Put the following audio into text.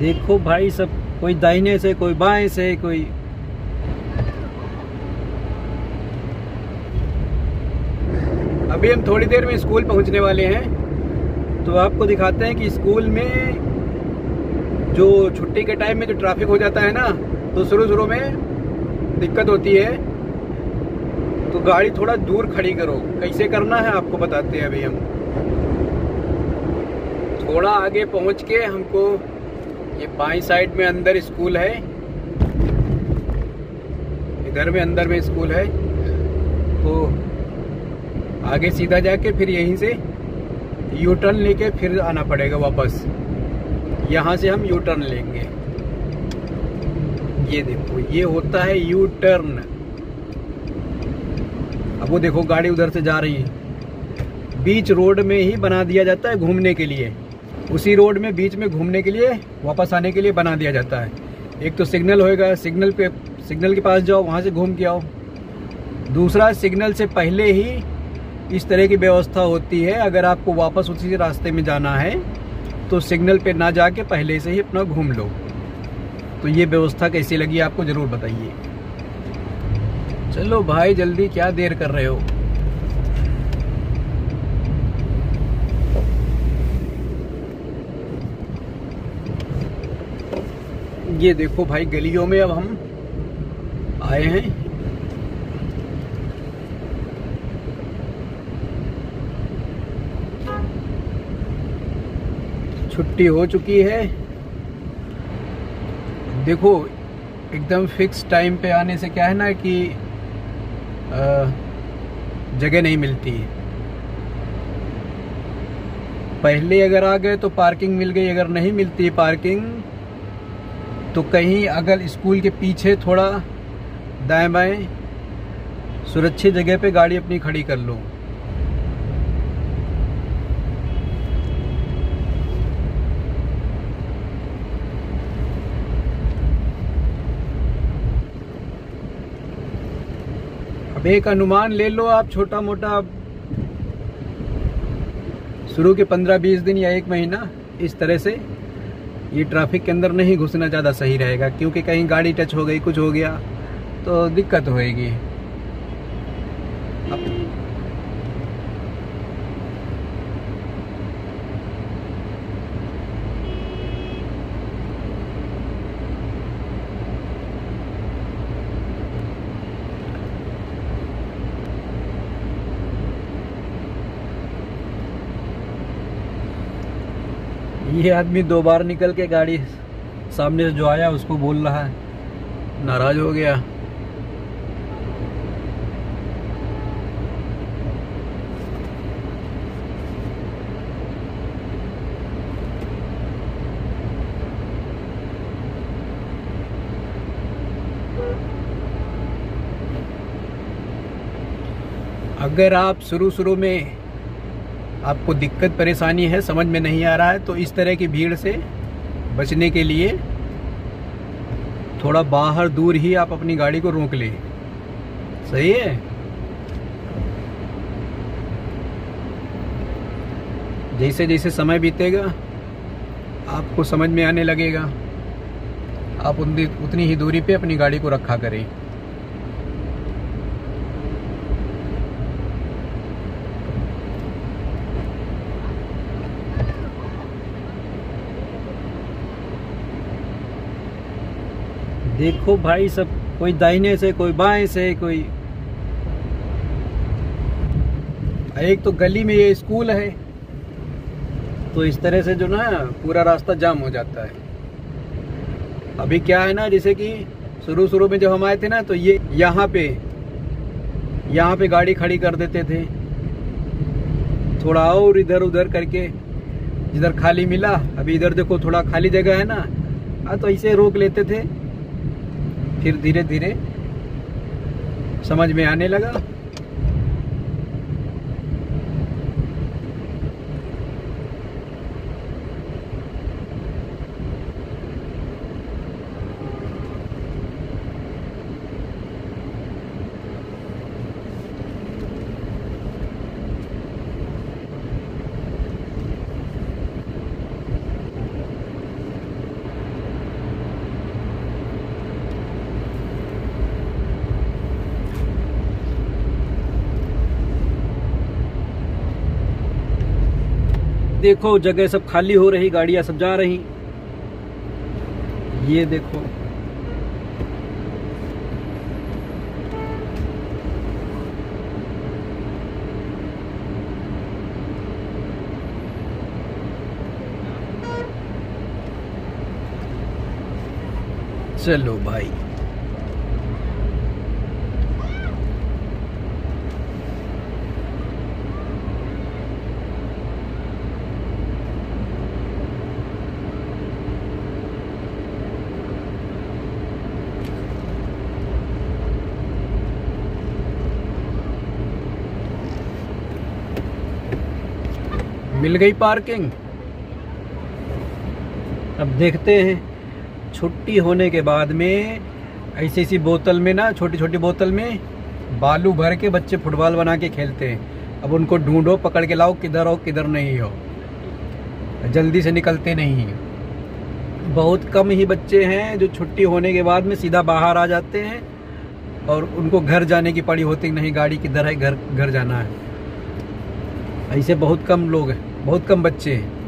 देखो भाई, सब कोई दाहिने से, कोई बाएं से, कोई अभी हम थोड़ी देर में स्कूल पहुंचने वाले हैं, तो आपको दिखाते हैं कि स्कूल में जो छुट्टी के टाइम में जो ट्रैफिक हो जाता है ना, तो शुरू शुरू में दिक्कत होती है, तो गाड़ी थोड़ा दूर खड़ी करो। कैसे करना है आपको बताते हैं। अभी हम थोड़ा आगे पहुंच के हमको ये बाईं साइड में अंदर स्कूल है, इधर में अंदर में स्कूल है, तो आगे सीधा जाके फिर यहीं से यू टर्न लेके फिर आना पड़ेगा वापस। यहाँ से हम यू टर्न लेंगे। ये देखो, ये होता है यू टर्न। अब वो देखो गाड़ी उधर से जा रही है। बीच रोड में ही बना दिया जाता है घूमने के लिए, उसी रोड में बीच में घूमने के लिए वापस आने के लिए बना दिया जाता है। एक तो सिग्नल होएगा, सिग्नल के पास जाओ, वहाँ से घूम के आओ। दूसरा, सिग्नल से पहले ही इस तरह की व्यवस्था होती है। अगर आपको वापस उसी रास्ते में जाना है तो सिग्नल पे ना जाके पहले से ही अपना घूम लो। तो ये व्यवस्था कैसी लगी आपको ज़रूर बताइए। चलो भाई जल्दी, क्या देर कर रहे हो। ये देखो भाई, गलियों में अब हम आए हैं। छुट्टी हो चुकी है। देखो एकदम फिक्स टाइम पे आने से क्या है ना कि जगह नहीं मिलती। पहले अगर आ गए तो पार्किंग मिल गई, अगर नहीं मिलती पार्किंग तो कहीं अगर स्कूल के पीछे थोड़ा दाएं बाएं सुरक्षित जगह पे गाड़ी अपनी खड़ी कर लो। एक अनुमान ले लो आप, छोटा मोटा शुरू के 15-20 दिन या एक महीना इस तरह से ये ट्रैफिक के अंदर नहीं घुसना ज़्यादा सही रहेगा, क्योंकि कहीं गाड़ी टच हो गई, कुछ हो गया तो दिक्कत होएगी। ये आदमी दो बार निकल के गाड़ी सामने से जो आया उसको बोल रहा है, नाराज हो गया। अगर आप शुरू में आपको दिक्कत परेशानी है, समझ में नहीं आ रहा है, तो इस तरह की भीड़ से बचने के लिए थोड़ा बाहर दूर ही आप अपनी गाड़ी को रोक लें। सही है। जैसे जैसे समय बीतेगा आपको समझ में आने लगेगा, आप उतनी ही दूरी पे अपनी गाड़ी को रखा करें। देखो भाई, सब कोई दाहिने से, कोई बाएं से, कोई एक तो गली में ये स्कूल है, तो इस तरह से जो ना पूरा रास्ता जाम हो जाता है। अभी क्या है ना, जैसे कि शुरू में जब हम आए थे ना, तो ये यहाँ पे गाड़ी खड़ी कर देते थे, थोड़ा और इधर उधर करके जिधर खाली मिला। अभी इधर देखो थोड़ा खाली जगह है ना, हाँ तो इसे रोक लेते थे। फिर धीरे धीरे समझ में आने लगा। देखो जगह सब खाली हो रही, गाड़ियां सब जा रही। ये देखो चलो भाई, मिल गई पार्किंग। अब देखते हैं छुट्टी होने के बाद में ऐसी ऐसी बोतल में ना, छोटी छोटी बोतल में बालू भर के बच्चे फुटबॉल बना के खेलते हैं। अब उनको ढूंढो, पकड़ के लाओ, किधर हो किधर नहीं हो, जल्दी से निकलते नहीं। बहुत कम ही बच्चे हैं जो छुट्टी होने के बाद में सीधा बाहर आ जाते हैं और उनको घर जाने की पड़ी होती, नहीं गाड़ी किधर है, घर जाना है। ऐसे बहुत कम लोग हैं, बहुत कम बच्चे हैं।